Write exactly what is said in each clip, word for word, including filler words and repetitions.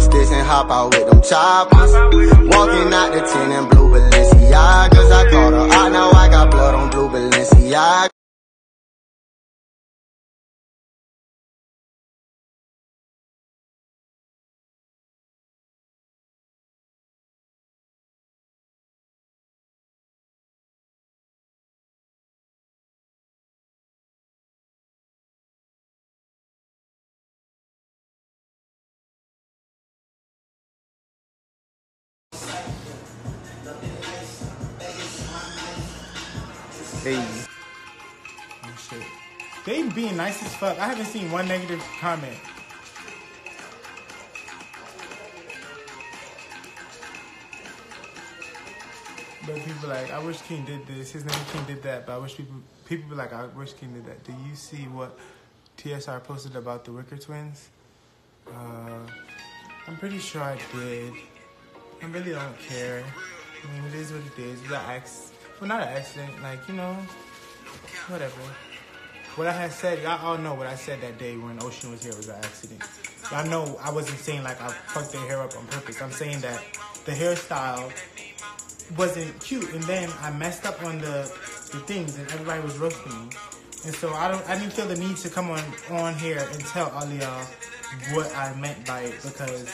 them sticks and hop out with them choppers. Walking out the tin in blue Balenciagas. I caught her out, now I got blood on blue Balenciaga. Hey. Oh, shit. They being nice as fuck. I haven't seen one negative comment. But people like, I wish King did this. His name King did that. But I wish people people be like, I wish King did that. Do you see what T S R posted about the Wicker Twins? Uh, I'm pretty sure I did. I really don't care. I mean, it is what it is. But I asked. Well, not an accident, like, you know, whatever. What I had said, y'all all know what I said that day when Ocean was here was an accident. Y'all know I wasn't saying, like, I fucked their hair up on purpose. I'm saying that the hairstyle wasn't cute, and then I messed up on the, the things, and everybody was roasting me. And so I don't, I didn't feel the need to come on, on here and tell all y'all what I meant by it, because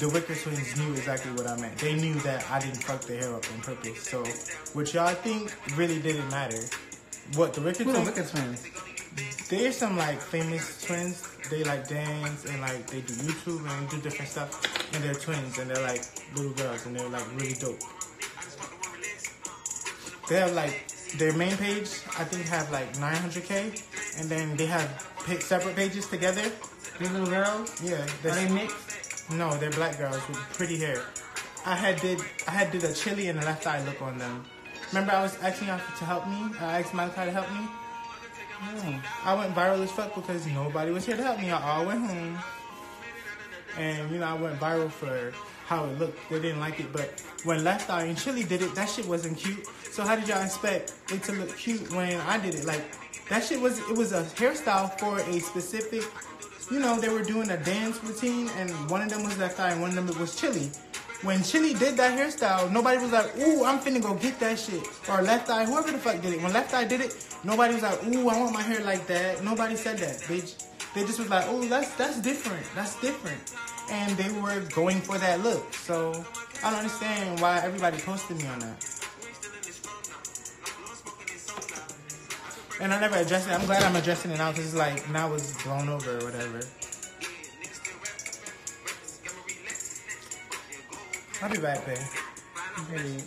the Wicker Twins knew exactly what I meant. They knew that I didn't fuck their hair up on purpose. So, what y'all think really didn't matter. What, the Wicker Twins? Wicker Twins. There's some, like, famous twins. They, like, dance and, like, they do YouTube and do different stuff. And they're twins and they're, like, little girls and they're, like, really dope. They have, like, their main page, I think, have, like, nine hundred K. And then they have separate pages together. These little girls? Yeah. Are they mixed? No, they're black girls with pretty hair. I had did I had did a Chilli and a Left Eye look on them. Remember, I was asking y'all to help me. I asked Malachi to help me. Mm. I went viral as fuck because nobody was here to help me. I all went home, and you know I went viral for how it looked. They didn't like it, but when Left Eye and Chilli did it, that shit wasn't cute. So how did y'all expect it to look cute when I did it? Like that shit was it was a hairstyle for a specific. You know, they were doing a dance routine, and one of them was Left Eye, and one of them was Chilli. When Chilli did that hairstyle, nobody was like, ooh, I'm finna go get that shit. Or Left Eye, whoever the fuck did it. When Left Eye did it, nobody was like, ooh, I want my hair like that. Nobody said that, bitch. They just was like, ooh, that's, that's different. That's different. And they were going for that look. So I don't understand why everybody posted me on that. And I never addressed it. I'm glad I'm addressing it now because it's like, now it's blown over or whatever. I'll be back, babe.